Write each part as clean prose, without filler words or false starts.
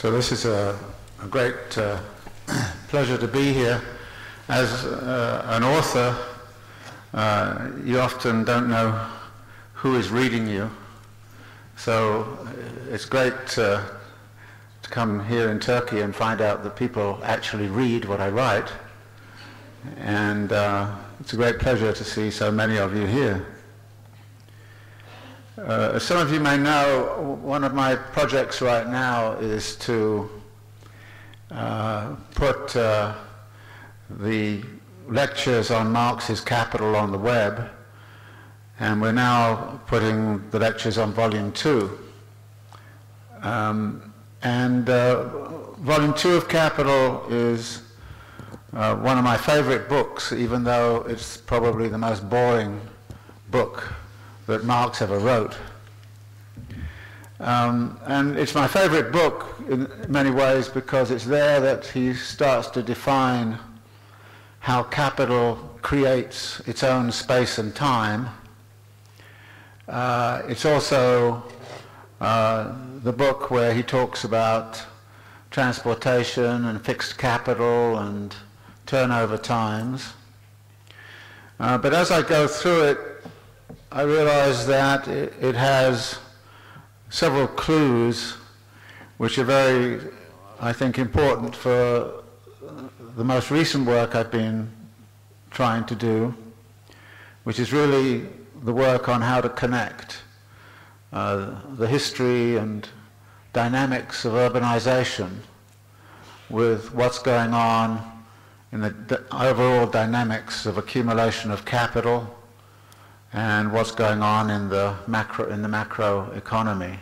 So this is a great pleasure to be here. As an author, you often don't know who is reading you. So it's great to come here in Turkey and find out that people actually read what I write. And it's a great pleasure to see so many of you here. As some of you may know, one of my projects right now is to put the lectures on Marx's Capital on the web, and we're now putting the lectures on Volume 2. Volume 2 of Capital is one of my favorite books, even though it's probably the most boring book that Marx ever wrote. And it's my favorite book in many ways because it's there that he starts to define how capital creates its own space and time. It's also the book where he talks about transportation and fixed capital and turnover times. But as I go through it, I realize that it has several clues which are very, I think, important for the most recent work I've been trying to do, which is really the work on how to connect the history and dynamics of urbanization with what's going on in the overall dynamics of accumulation of capital and what's going on in the macro economy.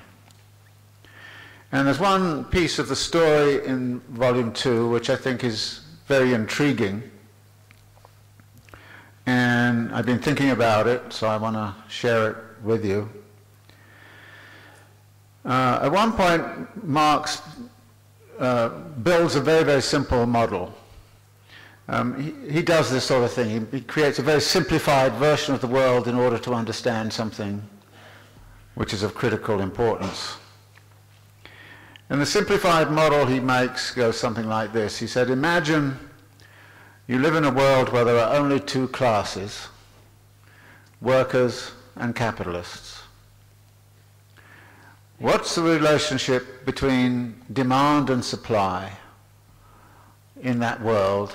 And there's one piece of the story in Volume 2 which I think is very intriguing, and I've been thinking about it, so I want to share it with you. At one point, Marx builds a very, very simple model. He does this sort of thing. He creates a very simplified version of the world in order to understand something which is of critical importance. And the simplified model he makes goes something like this. He said, imagine you live in a world where there are only two classes, workers and capitalists. What's the relationship between demand and supply in that world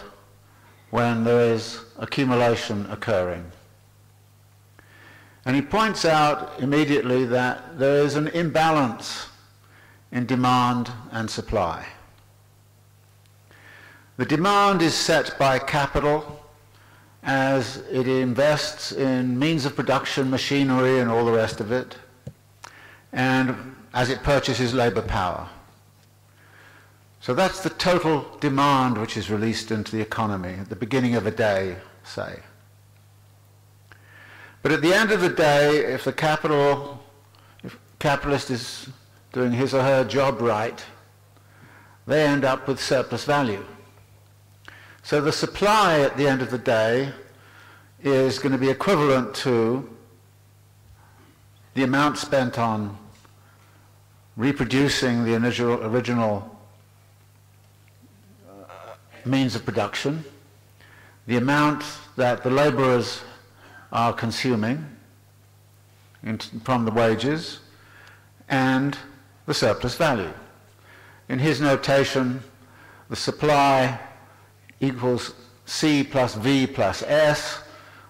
when there is accumulation occurring? And he points out immediately that there is an imbalance in demand and supply. The demand is set by capital as it invests in means of production, machinery, and all the rest of it, and as it purchases labor power. So that's the total demand which is released into the economy at the beginning of a day, say. But at the end of the day, if the capitalist is doing his or her job right, they end up with surplus value. So the supply at the end of the day is going to be equivalent to the amount spent on reproducing the original means of production, the amount that the laborers are consuming from the wages, and the surplus value. In his notation, the supply equals C plus V plus S,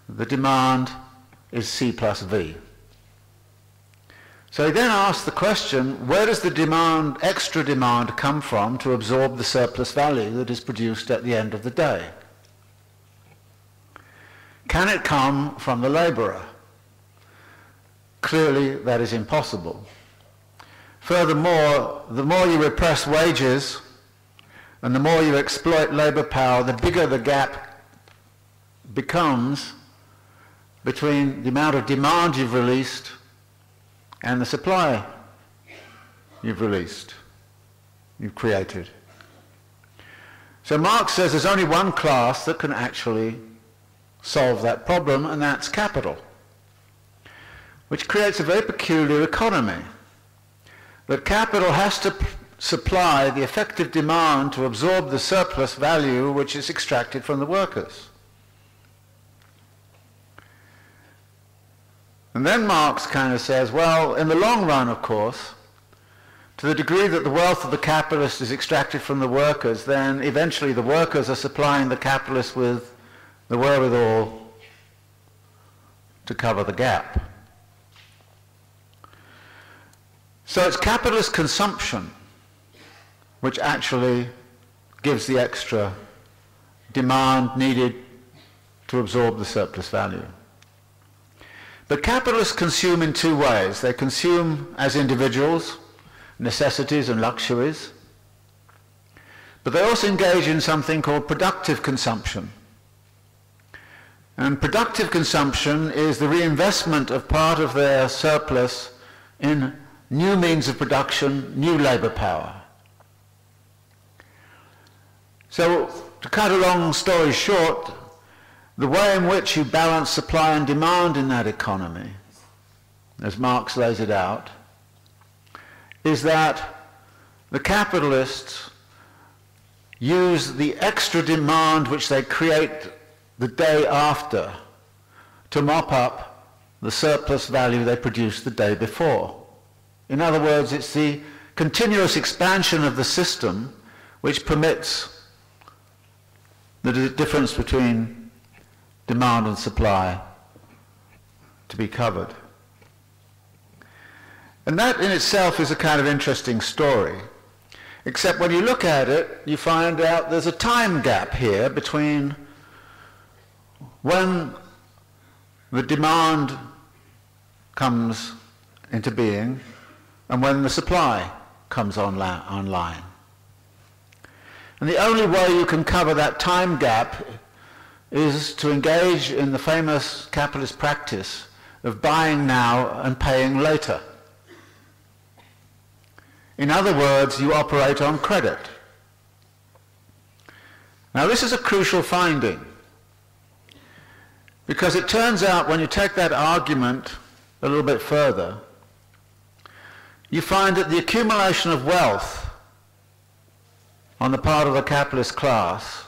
the demand is C plus V. So he then asks the question, where does the demand, extra demand, come from to absorb the surplus value that is produced at the end of the day? Can it come from the laborer? Clearly that is impossible. Furthermore, the more you repress wages and the more you exploit labor power, the bigger the gap becomes between the amount of demand you've released and the supply you've created. So Marx says there's only one class that can actually solve that problem, and that's capital, which creates a very peculiar economy. That capital has to supply the effective demand to absorb the surplus value which is extracted from the workers. And then Marx kind of says, well, in the long run, of course, to the degree that the wealth of the capitalist is extracted from the workers, then eventually the workers are supplying the capitalist with the wherewithal to cover the gap. So it's capitalist consumption which actually gives the extra demand needed to absorb the surplus value. But capitalists consume in two ways. They consume as individuals, necessities and luxuries, but they also engage in something called productive consumption. And productive consumption is the reinvestment of part of their surplus in new means of production, new labor power. So, to cut a long story short, the way in which you balance supply and demand in that economy, as Marx lays it out, is that the capitalists use the extra demand which they create the day after to mop up the surplus value they produced the day before. In other words, it's the continuous expansion of the system which permits the difference between demand and supply to be covered. And that in itself is a kind of interesting story, except when you look at it, you find out there's a time gap here between when the demand comes into being and when the supply comes online. And the only way you can cover that time gap is to engage in the famous capitalist practice of buying now and paying later. In other words, you operate on credit. Now, this is a crucial finding, because it turns out when you take that argument a little bit further, you find that the accumulation of wealth on the part of the capitalist class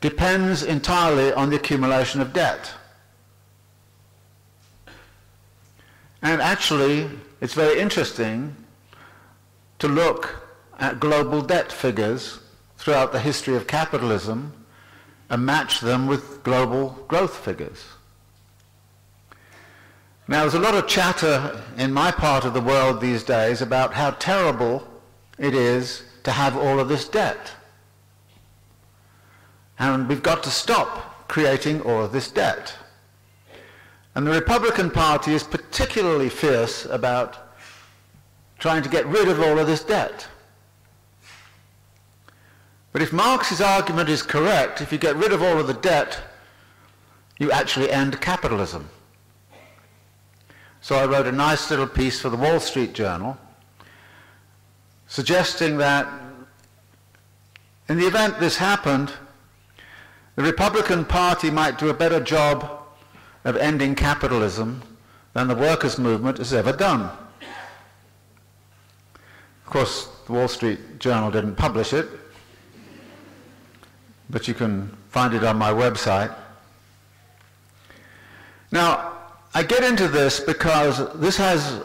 depends entirely on the accumulation of debt. And actually, it's very interesting to look at global debt figures throughout the history of capitalism and match them with global growth figures. Now, there's a lot of chatter in my part of the world these days about how terrible it is to have all of this debt. And we've got to stop creating all of this debt. And the Republican Party is particularly fierce about trying to get rid of all of this debt. But if Marx's argument is correct, if you get rid of all of the debt, you actually end capitalism. So I wrote a nice little piece for the Wall Street Journal suggesting that in the event this happened, the Republican Party might do a better job of ending capitalism than the workers' movement has ever done. Of course, the Wall Street Journal didn't publish it, but you can find it on my website. Now, I get into this because this has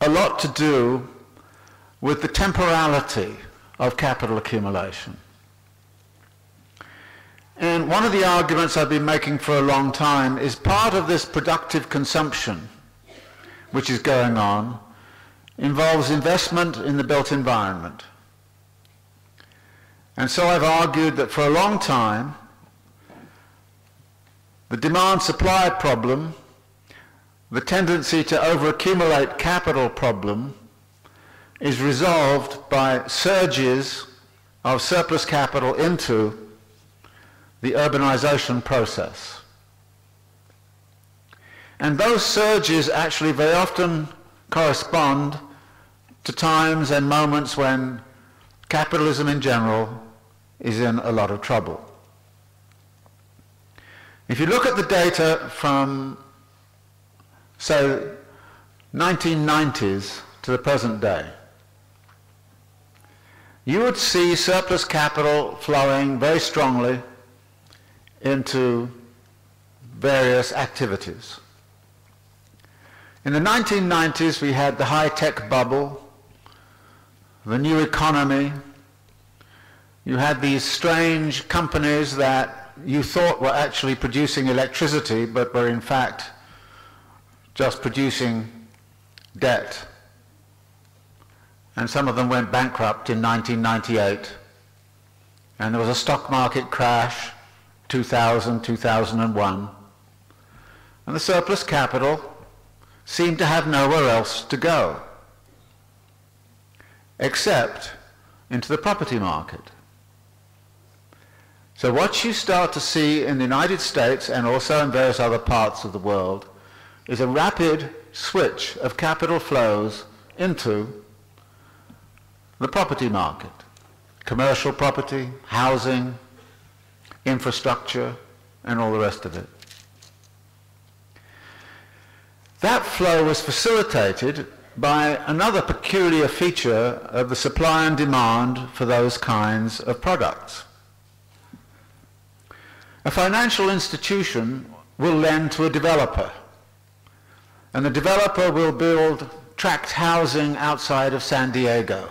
a lot to do with the temporality of capital accumulation. And one of the arguments I've been making for a long time is part of this productive consumption which is going on involves investment in the built environment. And so I've argued that for a long time, the demand-supply problem, the tendency to overaccumulate capital problem, is resolved by surges of surplus capital into the urbanization process. And those surges actually very often correspond to times and moments when capitalism in general is in a lot of trouble. If you look at the data from, say, 1990s to the present day, you would see surplus capital flowing very strongly into various activities. In the 1990s, we had the high-tech bubble, the new economy. You had these strange companies that you thought were actually producing electricity, but were in fact just producing debt. And some of them went bankrupt in 1998. And there was a stock market crash, 2000, 2001. And the surplus capital seemed to have nowhere else to go, except into the property market. So what you start to see in the United States and also in various other parts of the world is a rapid switch of capital flows into the property market, commercial property, housing, infrastructure, and all the rest of it. That flow was facilitated by another peculiar feature of the supply and demand for those kinds of products. A financial institution will lend to a developer, and the developer will build tract housing outside of San Diego.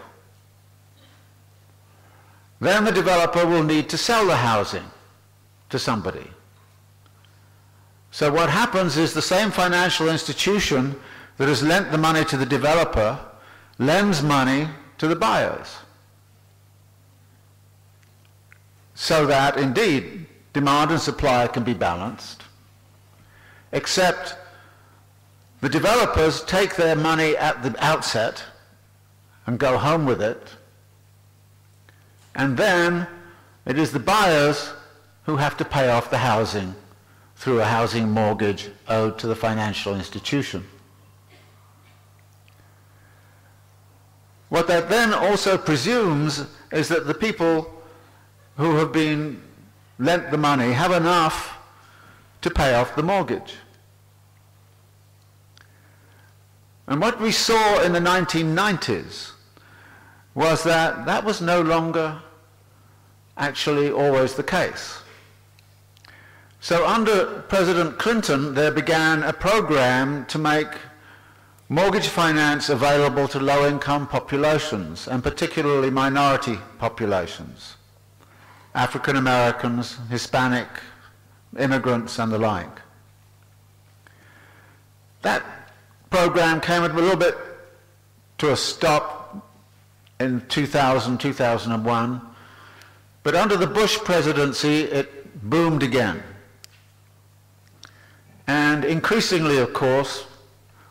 Then the developer will need to sell the housing to somebody. So what happens is the same financial institution that has lent the money to the developer lends money to the buyers, so that indeed demand and supply can be balanced, except the developers take their money at the outset and go home with it, and then it is the buyers who have to pay off the housing through a housing mortgage owed to the financial institution. What that then also presumes is that the people who have been lent the money have enough to pay off the mortgage. And what we saw in the 1990s was that that was no longer actually always the case. So under President Clinton, there began a program to make mortgage finance available to low-income populations, and particularly minority populations, African Americans, Hispanic, immigrants, and the like. That program came a little bit to a stop in 2000, 2001, but under the Bush presidency, it boomed again. And increasingly, of course,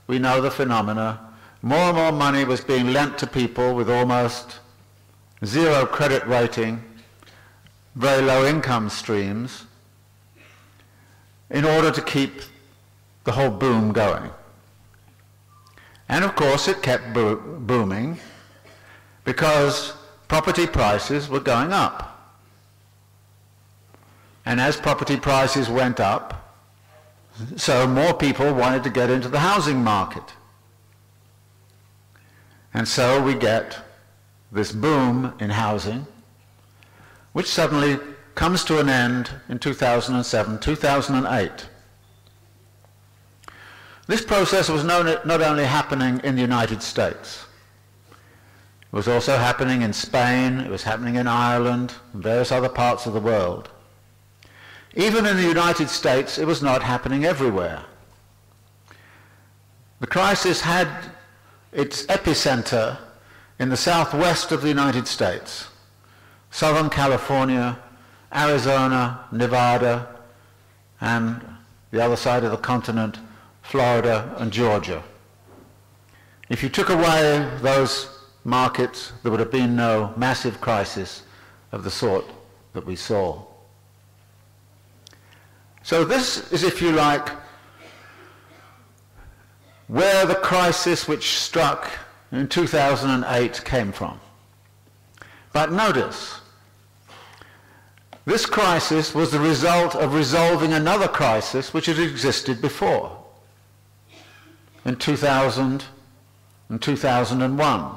we know the phenomena. More and more money was being lent to people with almost zero credit rating, very low income streams, in order to keep the whole boom going. And of course it kept booming because property prices were going up. And as property prices went up, so more people wanted to get into the housing market. And so we get this boom in housing, which suddenly comes to an end in 2007, 2008. This process was not only happening in the United States. It was also happening in Spain, it was happening in Ireland, and various other parts of the world. Even in the United States, it was not happening everywhere. The crisis had its epicenter in the southwest of the United States. Southern California, Arizona, Nevada, and the other side of the continent, Florida and Georgia. If you took away those markets, there would have been no massive crisis of the sort that we saw. So this is, if you like, where the crisis which struck in 2008 came from. But notice, this crisis was the result of resolving another crisis which had existed before, in 2000 and 2001.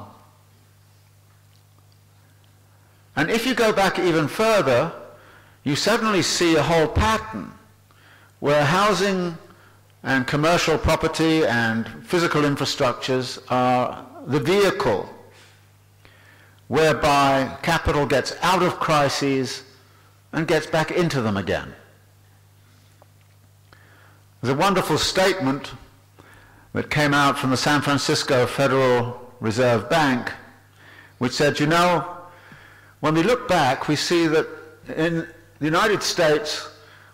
And if you go back even further, you suddenly see a whole pattern where housing and commercial property and physical infrastructures are the vehicle whereby capital gets out of crises and gets back into them again. There's a wonderful statement that came out from the San Francisco Federal Reserve Bank, which said, you know, when we look back, we see that in the United States,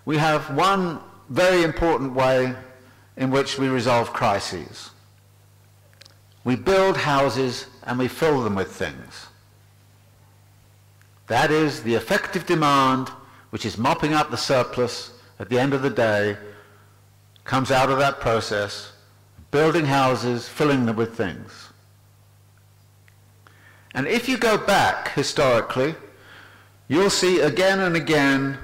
we have one very important way in which we resolve crises. We build houses and we fill them with things. That is the effective demand, which is mopping up the surplus at the end of the day, comes out of that process, building houses, filling them with things. And if you go back historically, you'll see again and again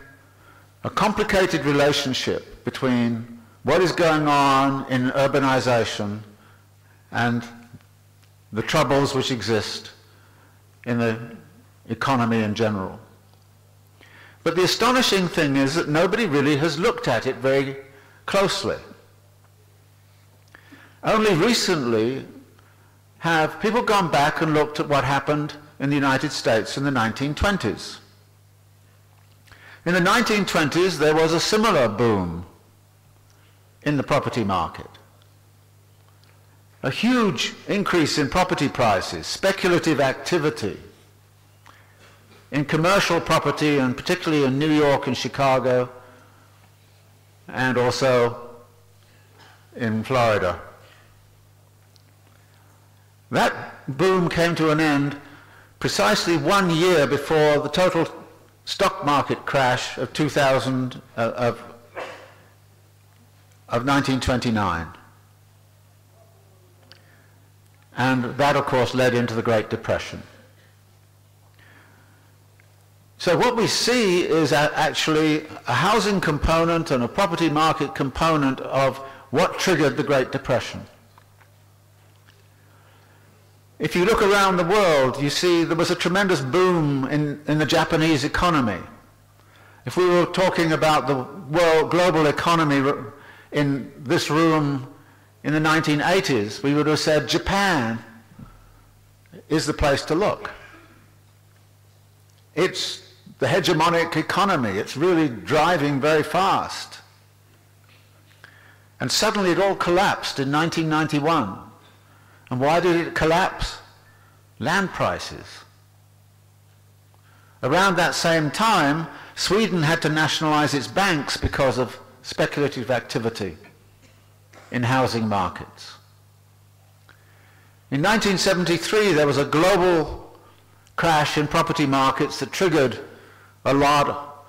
a complicated relationship between what is going on in urbanization and the troubles which exist in the economy in general. But the astonishing thing is that nobody really has looked at it very closely. Only recently have people gone back and looked at what happened in the United States in the 1920s. In the 1920s, there was a similar boom in the property market. A huge increase in property prices, speculative activity in commercial property, and particularly in New York and Chicago, and also in Florida. That boom came to an end precisely 1 year before the total stock market crash of 1929. And that, of course, led into the Great Depression. So what we see is actually a housing component and a property market component of what triggered the Great Depression. If you look around the world, you see there was a tremendous boom in the Japanese economy. If we were talking about the world global economy in this room in the 1980s, we would have said Japan is the place to look. It's the hegemonic economy. It's really driving very fast. And suddenly it all collapsed in 1991. And why did it collapse? Land prices. Around that same time, Sweden had to nationalize its banks because of speculative activity in housing markets. In 1973, there was a global crash in property markets that triggered a lot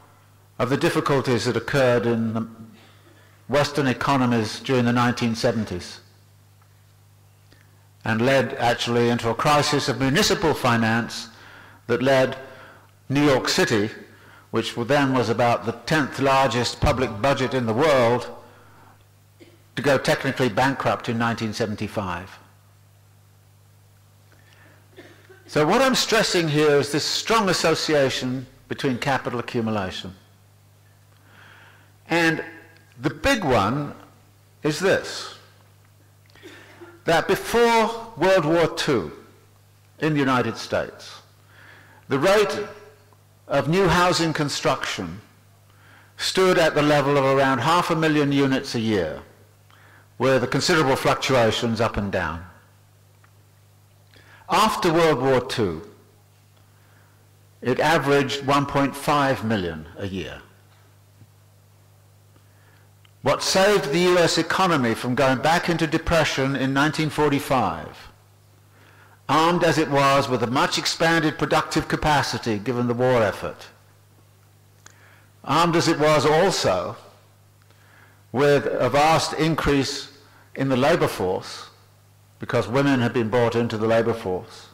of the difficulties that occurred in the Western economies during the 1970s. And led actually into a crisis of municipal finance that led New York City, which then was about the 10th largest public budget in the world, to go technically bankrupt in 1975. So what I'm stressing here is this strong association between capital accumulation. And the big one is this: that before World War II in the United States, the rate of new housing construction stood at the level of around 500,000 units a year, with considerable fluctuations up and down. After World War II, it averaged 1.5 million a year. What saved the US economy from going back into depression in 1945, armed as it was with a much expanded productive capacity given the war effort, armed as it was also with a vast increase in the labor force, because women had been brought into the labor force,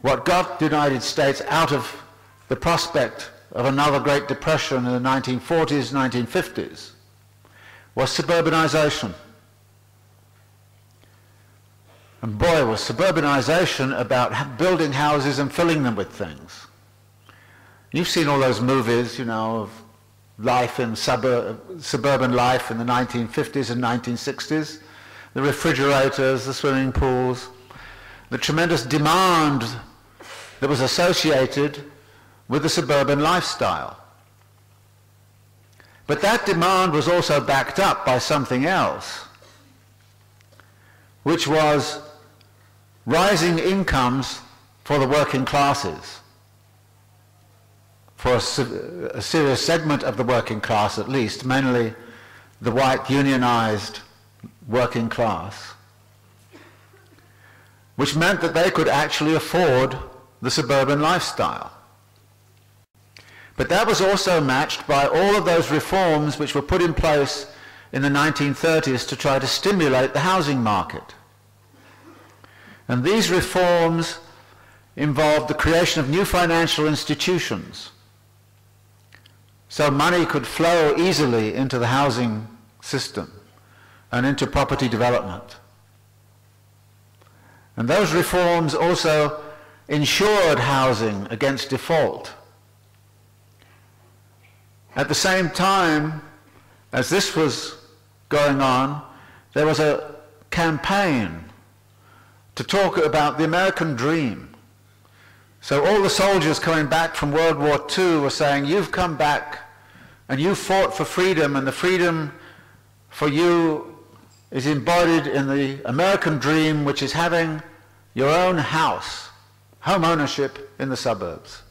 what got the United States out of the prospect of another Great Depression in the 1940s, 1950s, was suburbanization. And boy, was suburbanization about building houses and filling them with things. You've seen all those movies, you know, of life in suburban life in the 1950s and 1960s. The refrigerators, the swimming pools, the tremendous demand that was associated with the suburban lifestyle. But that demand was also backed up by something else, which was rising incomes for the working classes, for a serious segment of the working class at least, mainly the white unionized working class, which meant that they could actually afford the suburban lifestyle. But that was also matched by all of those reforms which were put in place in the 1930s to try to stimulate the housing market. And these reforms involved the creation of new financial institutions, so money could flow easily into the housing system and into property development. And those reforms also insured housing against default. At the same time as this was going on, there was a campaign to talk about the American dream. So all the soldiers coming back from World War II were saying, you've come back and you fought for freedom, and the freedom for you is embodied in the American dream, which is having your own house, home ownership in the suburbs.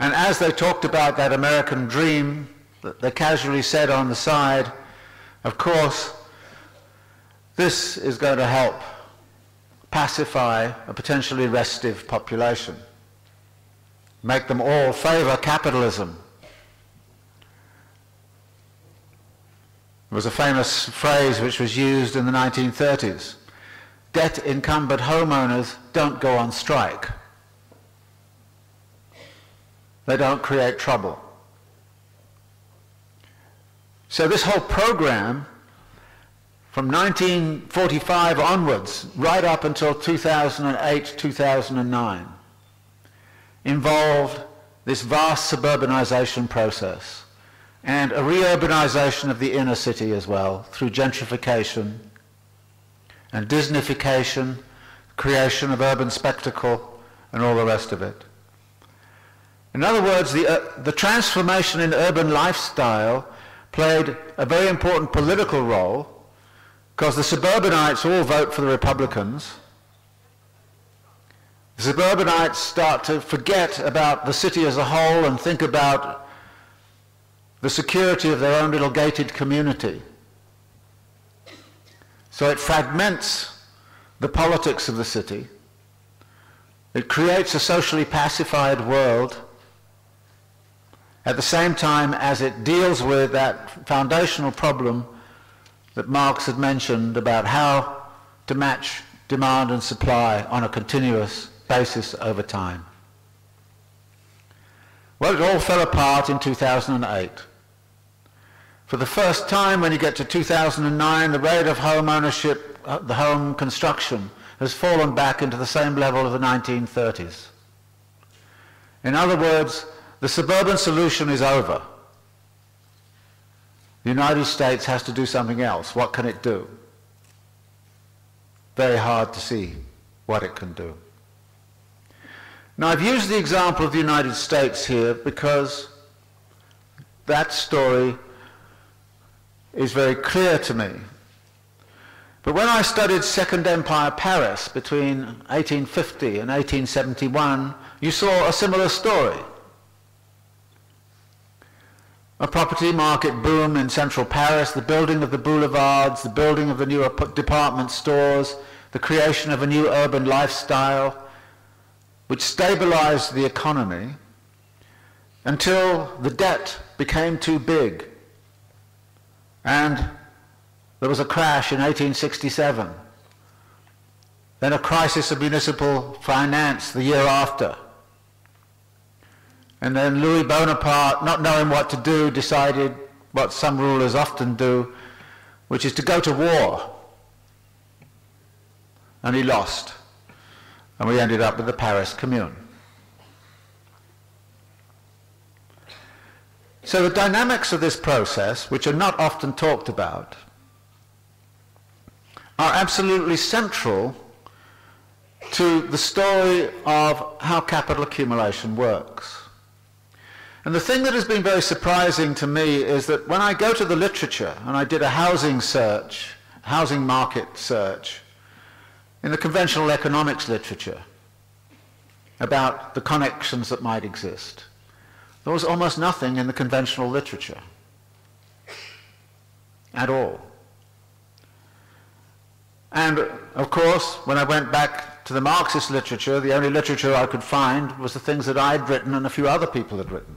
And as they talked about that American dream, they casually said on the side, of course, this is going to help pacify a potentially restive population, make them all favor capitalism. There was a famous phrase which was used in the 1930s, debt-encumbered homeowners don't go on strike. They don't create trouble. So this whole program, from 1945 onwards, right up until 2008, 2009, involved this vast suburbanization process and a reurbanization of the inner city as well, through gentrification and Disneyfication, creation of urban spectacle, and all the rest of it. In other words, the transformation in urban lifestyle played a very important political role, because the suburbanites all vote for the Republicans. The suburbanites start to forget about the city as a whole and think about the security of their own little gated community. So it fragments the politics of the city. It creates a socially pacified world, at the same time as it deals with that foundational problem that Marx had mentioned about how to match demand and supply on a continuous basis over time. Well, it all fell apart in 2008. For the first time, when you get to 2009, the rate of home ownership, the home construction, has fallen back into the same level of the 1930s. In other words, the suburban solution is over. The United States has to do something else. What can it do? Very hard to see what it can do. Now, I've used the example of the United States here because that story is very clear to me. But when I studied Second Empire Paris between 1850 and 1871, you saw a similar story. A property market boom in central Paris, the building of the boulevards, the building of the new department stores, the creation of a new urban lifestyle, which stabilized the economy until the debt became too big. And there was a crash in 1867. Then a crisis of municipal finance the year after. And then Louis Bonaparte, not knowing what to do, decided what some rulers often do, which is to go to war and he lost, and we ended up with the Paris Commune. So the dynamics of this process, which are not often talked about, are absolutely central to the story of how capital accumulation works. And the thing that has been very surprising to me is that when I go to the literature, and I did a housing market search, in the conventional economics literature about the connections that might exist, there was almost nothing in the conventional literature at all. And of course, when I went back to the Marxist literature, the only literature I could find was the things that I'd written and a few other people had written.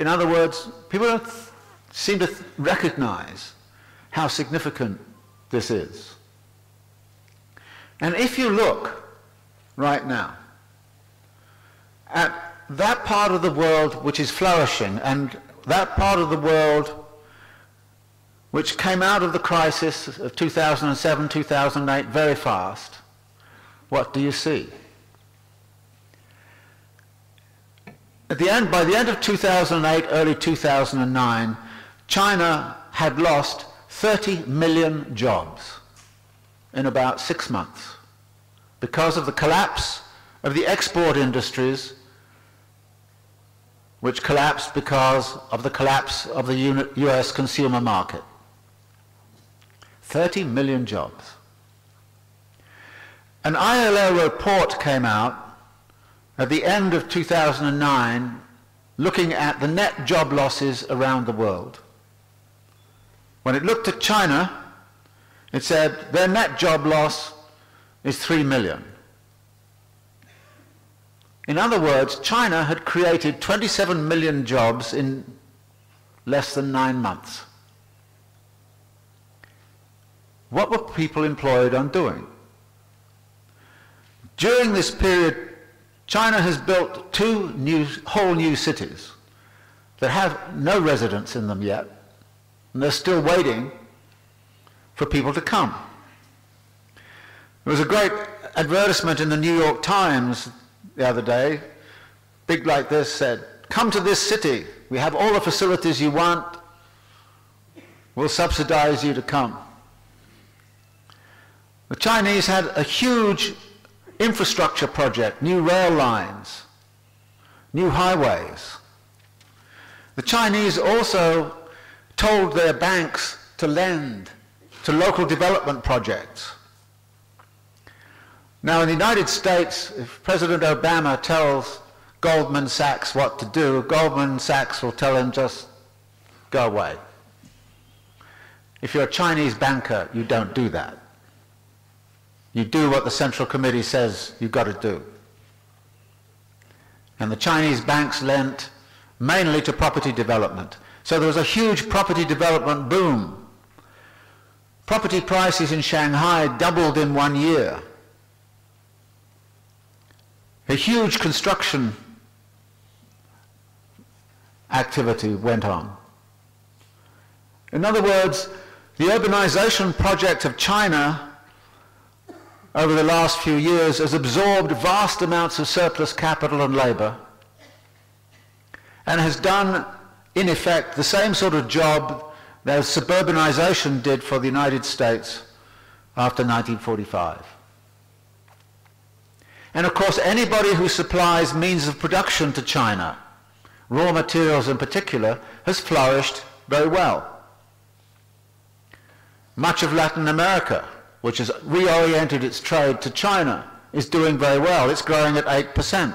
In other words, people don't seem to recognize how significant this is. And if you look right now at that part of the world which is flourishing, and that part of the world which came out of the crisis of 2007, 2008 very fast, what do you see? By the end of 2008, early 2009, China had lost 30 million jobs in about 6 months because of the collapse of the export industries, which collapsed because of the collapse of the US consumer market. 30 million jobs. An ILO report came out at the end of 2009, looking at the net job losses around the world. When it looked at China, it said their net job loss is 3 million. In other words, China had created 27 million jobs in less than 9 months. What were people employed on doing? During this period, China has built two whole new cities that have no residents in them yet, and they're still waiting for people to come. There was a great advertisement in the New York Times the other day, big like this, said, "Come to this city, we have all the facilities you want, we'll subsidize you to come." The Chinese had a huge infrastructure project, new rail lines, new highways. The Chinese also told their banks to lend to local development projects. Now in the United States, if President Obama tells Goldman Sachs what to do, Goldman Sachs will tell him just go away. If you're a Chinese banker, you don't do that. You do what the Central Committee says you've got to do. And the Chinese banks lent mainly to property development. So there was a huge property development boom. Property prices in Shanghai doubled in 1 year. A huge construction activity went on. In other words, the urbanization project of China over the last few years has absorbed vast amounts of surplus capital and labor, and has done, in effect, the same sort of job that suburbanization did for the United States after 1945. And of course, anybody who supplies means of production to China, raw materials in particular, has flourished very well. Much of Latin America, which has reoriented its trade to China, is doing very well. It's growing at 8%.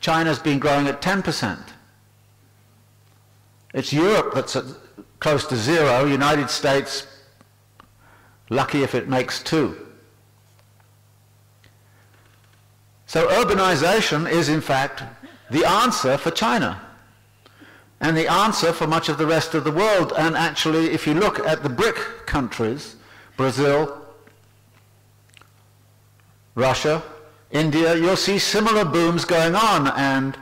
China's been growing at 10%. It's Europe that's at close to zero. United States, lucky if it makes 2. So urbanization is, in fact, the answer for China and the answer for much of the rest of the world. And actually, if you look at the BRIC countries, Brazil, Russia, India, you'll see similar booms going on. And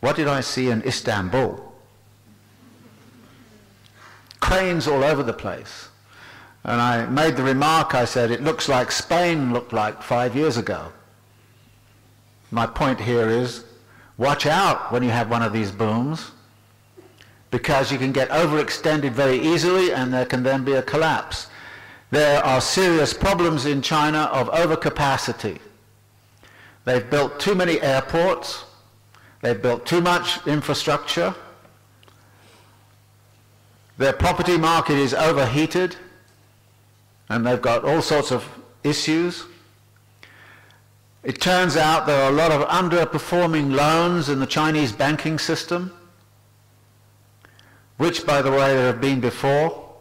what did I see in Istanbul? Cranes all over the place. And I made the remark, I said, it looks like Spain looked like 5 years ago. My point here is, watch out when you have one of these booms, because you can get overextended very easily and there can then be a collapse. There are serious problems in China of overcapacity. They've built too many airports, they've built too much infrastructure, their property market is overheated, and they've got all sorts of issues. It turns out there are a lot of underperforming loans in the Chinese banking system, which, by the way, there have been before.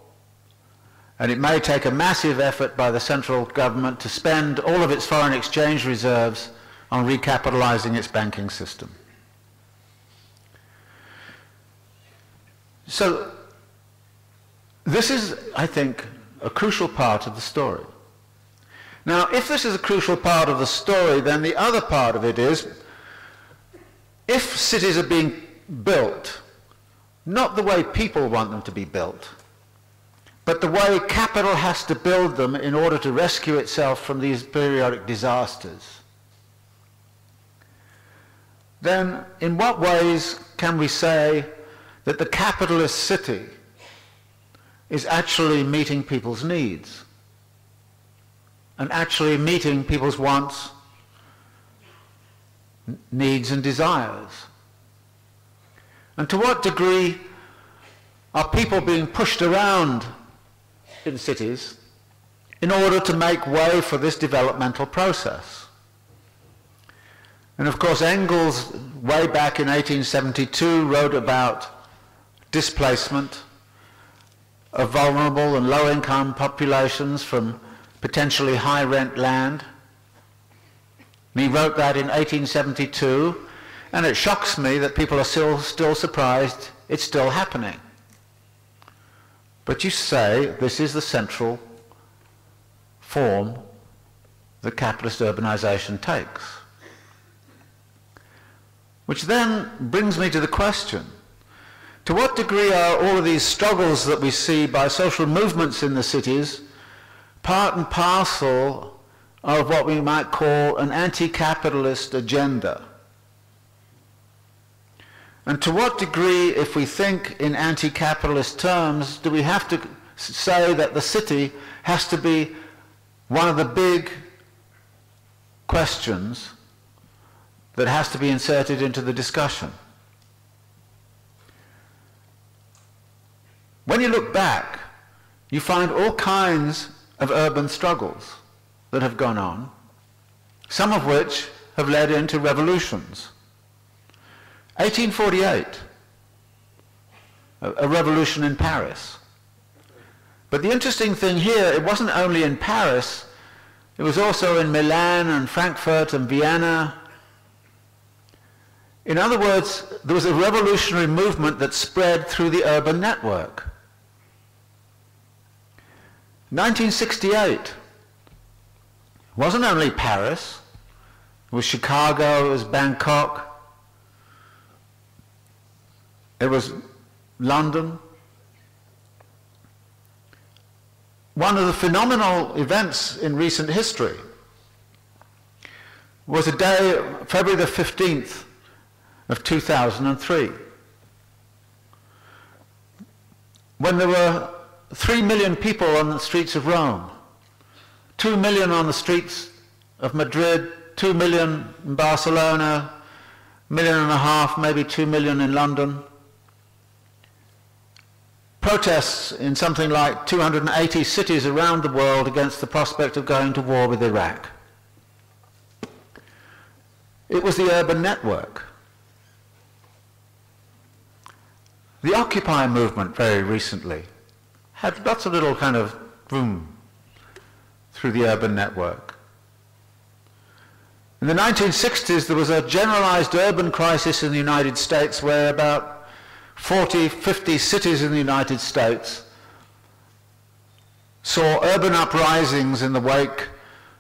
And it may take a massive effort by the central government to spend all of its foreign exchange reserves on recapitalizing its banking system. So this is, I think, a crucial part of the story. Now, if this is a crucial part of the story, then the other part of it is, if cities are being built, not the way people want them to be built, but the way capital has to build them in order to rescue itself from these periodic disasters, then in what ways can we say that the capitalist city is actually meeting people's needs and actually meeting people's wants, needs and desires? And to what degree are people being pushed around in cities in order to make way for this developmental process? And of course Engels, way back in 1872, wrote about displacement of vulnerable and low-income populations from potentially high-rent land. And he wrote that in 1872, and it shocks me that people are still surprised it's still happening. But you say this is the central form that capitalist urbanization takes. Which then brings me to the question, to what degree are all of these struggles that we see by social movements in the cities part and parcel of what we might call an anti-capitalist agenda? And to what degree, if we think in anti-capitalist terms, do we have to say that the city has to be one of the big questions that has to be inserted into the discussion? When you look back, you find all kinds of urban struggles that have gone on, some of which have led into revolutions. 1848, a revolution in Paris. But the interesting thing here, it wasn't only in Paris, it was also in Milan and Frankfurt and Vienna. In other words, there was a revolutionary movement that spread through the urban network. 1968 wasn't only Paris, it was Chicago, it was Bangkok, it was London. One of the phenomenal events in recent history was a day, February the 15th of 2003, when there were 3 million people on the streets of Rome, 2 million on the streets of Madrid, 2 million in Barcelona, 1.5 million, maybe 2 million in London. Protests in something like 280 cities around the world against the prospect of going to war with Iraq. It was the urban network. The Occupy movement very recently had lots of little kind of boom through the urban network. In the 1960s, there was a generalized urban crisis in the United States where about 40, 50 cities in the United States saw urban uprisings in the wake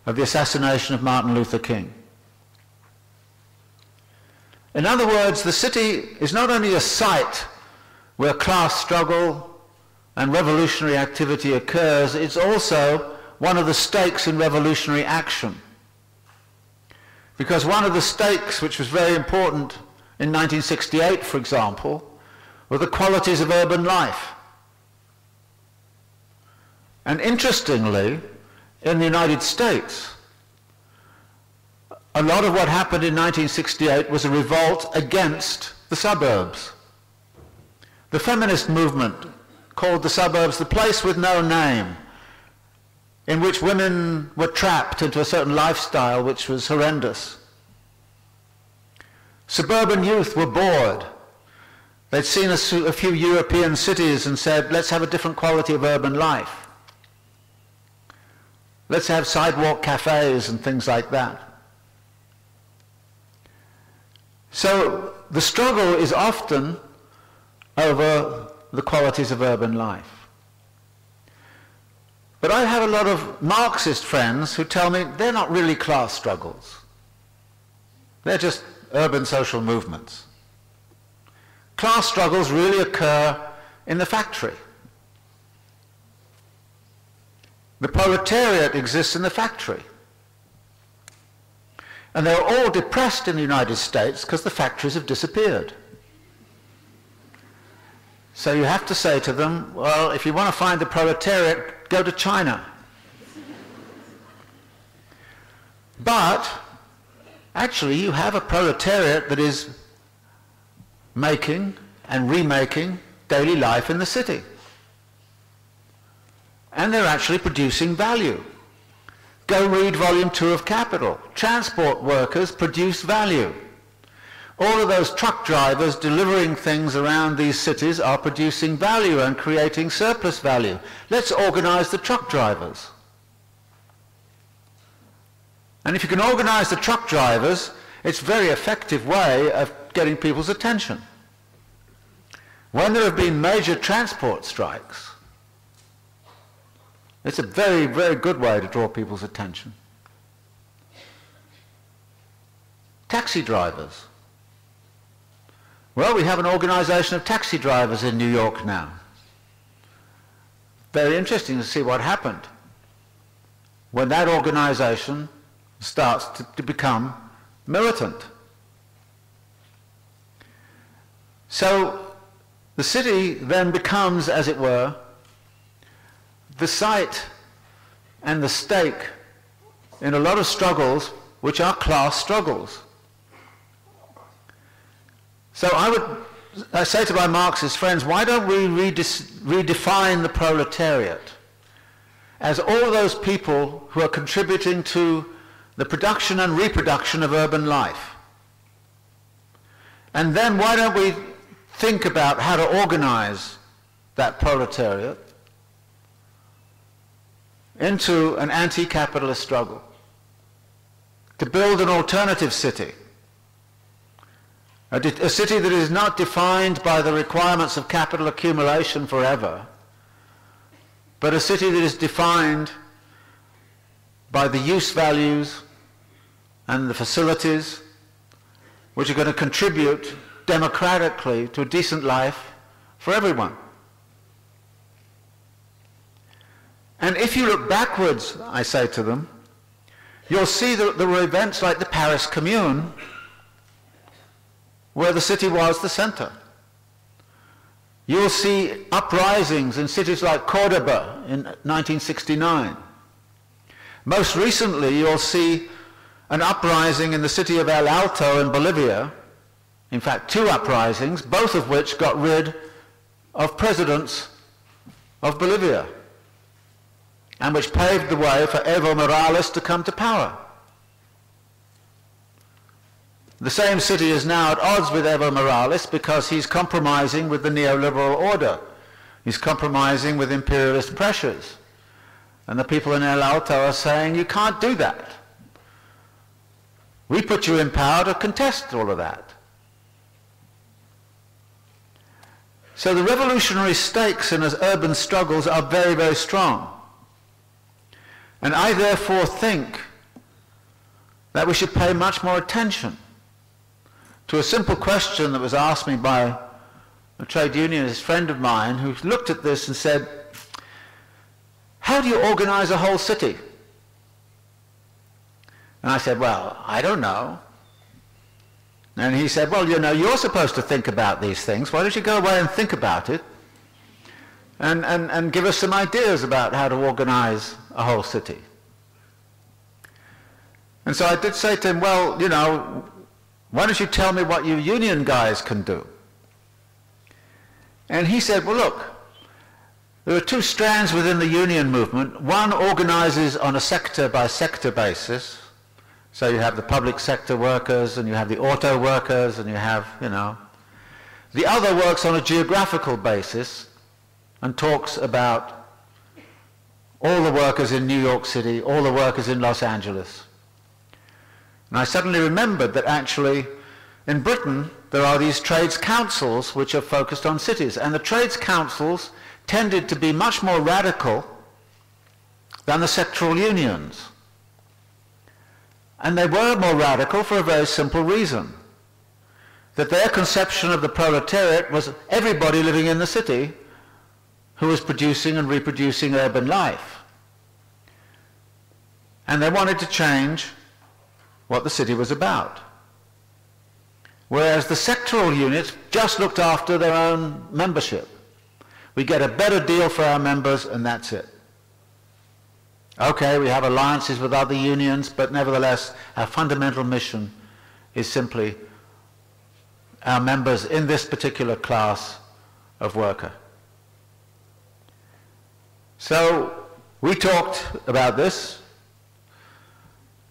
of the assassination of Martin Luther King. In other words, the city is not only a site where class struggle and revolutionary activity occurs, it's also one of the stakes in revolutionary action. Because one of the stakes, which was very important in 1968, for example, were the qualities of urban life. And interestingly, in the United States, a lot of what happened in 1968 was a revolt against the suburbs. The feminist movement called the suburbs the place with no name, in which women were trapped into a certain lifestyle which was horrendous. Suburban youth were bored. They'd seen a few European cities and said, let's have a different quality of urban life. Let's have sidewalk cafes and things like that. So the struggle is often over the qualities of urban life. But I have a lot of Marxist friends who tell me they're not really class struggles. They're just urban social movements. Class struggles really occur in the factory. The proletariat exists in the factory. And they're all depressed in the United States because the factories have disappeared. So you have to say to them, well, if you want to find the proletariat, go to China. But actually, you have a proletariat that is making and remaking daily life in the city. And they're actually producing value. Go read Volume 2 of Capital. Transport workers produce value. All of those truck drivers delivering things around these cities are producing value and creating surplus value. Let's organize the truck drivers. And if you can organize the truck drivers, it's a very effective way of getting people's attention. When there have been major transport strikes, it's a very, very good way to draw people's attention. Taxi drivers. Well, we have an organization of taxi drivers in New York now. Very interesting to see what happened when that organization starts to become militant. So the city then becomes, as it were, the site and the stake in a lot of struggles which are class struggles. So I say to my Marxist friends, why don't we redefine the proletariat as all those people who are contributing to the production and reproduction of urban life? And then why don't we think about how to organize that proletariat into an anti-capitalist struggle, to build an alternative city. A city that is not defined by the requirements of capital accumulation forever, but a city that is defined by the use values and the facilities which are going to contribute democratically to a decent life for everyone. And if you look backwards, I say to them, you'll see that there were events like the Paris Commune, where the city was the center. You'll see uprisings in cities like Cordoba in 1969. Most recently, you'll see an uprising in the city of El Alto in Bolivia, in fact, two uprisings, both of which got rid of presidents of Bolivia, and which paved the way for Evo Morales to come to power. The same city is now at odds with Evo Morales because he's compromising with the neoliberal order. He's compromising with imperialist pressures. And the people in El Alto are saying, you can't do that. We put you in power to contest all of that. So the revolutionary stakes in urban struggles are very, very strong. And I therefore think that we should pay much more attention to a simple question that was asked me by a trade unionist friend of mine who looked at this and said, how do you organize a whole city? And I said, well, I don't know. And he said, well, you know, you're supposed to think about these things. Why don't you go away and think about it and give us some ideas about how to organize a whole city? And so I did say to him, well, you know, why don't you tell me what you union guys can do? And he said, well, look, there are two strands within the union movement. One organizes on a sector-by-sector basis. So you have the public sector workers, and you have the auto workers, and you have, you know. The other works on a geographical basis and talks about all the workers in New York City, all the workers in Los Angeles. And I suddenly remembered that actually in Britain there are these trades councils which are focused on cities, and the trades councils tended to be much more radical than the sectoral unions. And they were more radical for a very simple reason, that their conception of the proletariat was everybody living in the city who was producing and reproducing urban life. And they wanted to change what the city was about. Whereas the sectoral units just looked after their own membership. We get a better deal for our members, and that's it. Okay, we have alliances with other unions, but nevertheless, our fundamental mission is simply our members in this particular class of worker. So we talked about this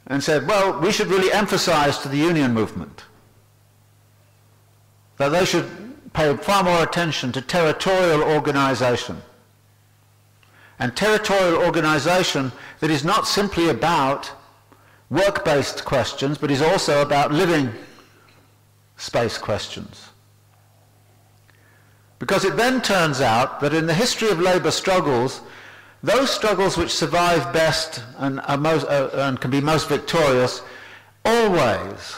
and said, well, we should really emphasize to the union movement that they should pay far more attention to territorial organization. And territorial organization that is not simply about work-based questions, but is also about living space questions. Because it then turns out that in the history of labor struggles, those struggles which survive best and are and can be most victorious always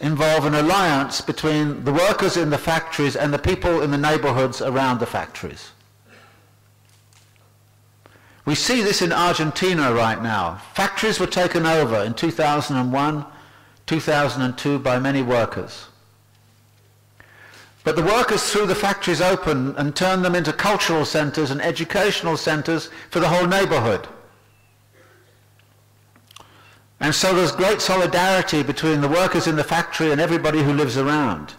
involve an alliance between the workers in the factories and the people in the neighborhoods around the factories. We see this in Argentina right now. Factories were taken over in 2001, 2002 by many workers. But the workers threw the factories open and turned them into cultural centers and educational centers for the whole neighborhood. And so there's great solidarity between the workers in the factory and everybody who lives around.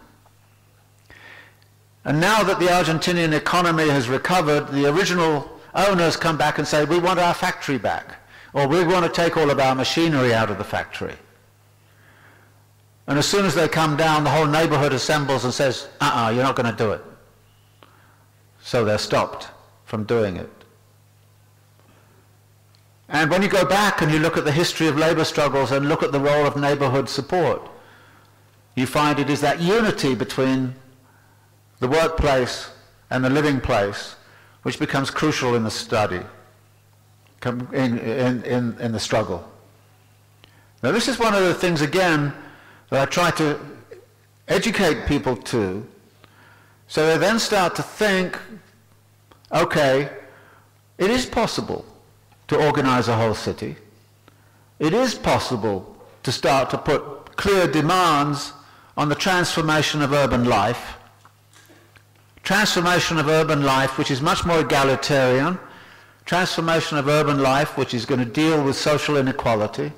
And now that the Argentinian economy has recovered, the original owners come back and say, we want our factory back, or we want to take all of our machinery out of the factory. And as soon as they come down, the whole neighborhood assembles and says, you're not going to do it. So they're stopped from doing it. And when you go back and you look at the history of labor struggles and look at the role of neighborhood support, you find it is that unity between the workplace and the living place which becomes crucial in the study, in the struggle. Now this is one of the things, again, that I try to educate people to, so they then start to think, okay, it is possible to organize a whole city. It is possible to start to put clear demands on the transformation of urban life. Transformation of urban life which is much more egalitarian, transformation of urban life which is going to deal with social inequality,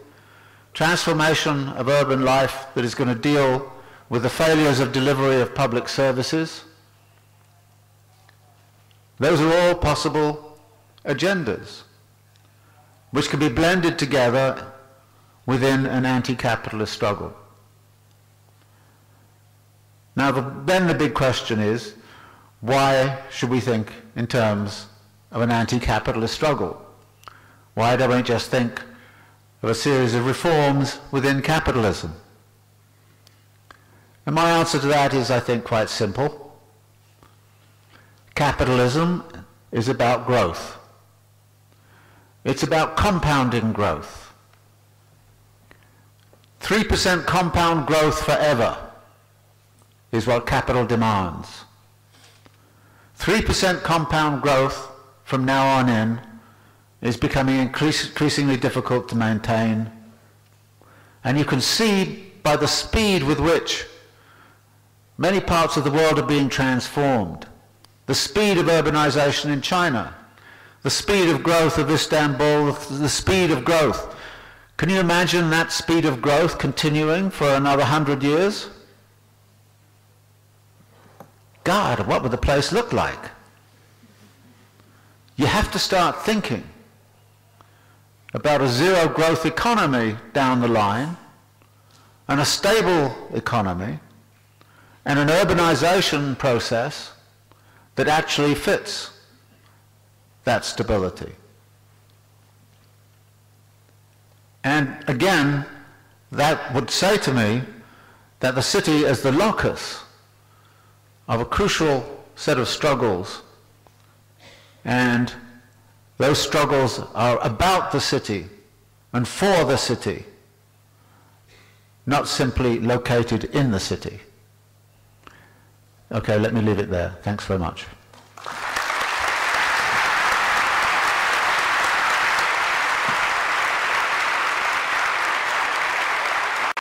transformation of urban life that is going to deal with the failures of delivery of public services. Those are all possible agendas which can be blended together within an anti-capitalist struggle. Now then the big question is, why should we think in terms of an anti-capitalist struggle? Why don't we just think of a series of reforms within capitalism? And my answer to that is, I think, quite simple. Capitalism is about growth. It's about compounding growth. 3% compound growth forever. is what capital demands. 3% compound growth from now on in is becoming increasingly difficult to maintain, and you can see by the speed with which many parts of the world are being transformed. The speed of urbanization in China, the speed of growth of Istanbul, the speed of growth. Can you imagine that speed of growth continuing for another 100 years? God, what would the place look like? You have to start thinking about a zero growth economy down the line, and a stable economy, and an urbanization process that actually fits that stability. And again, that would say to me that the city is the locus of a crucial set of struggles, and those struggles are about the city and for the city, not simply located in the city. Okay, let me leave it there. Thanks very much.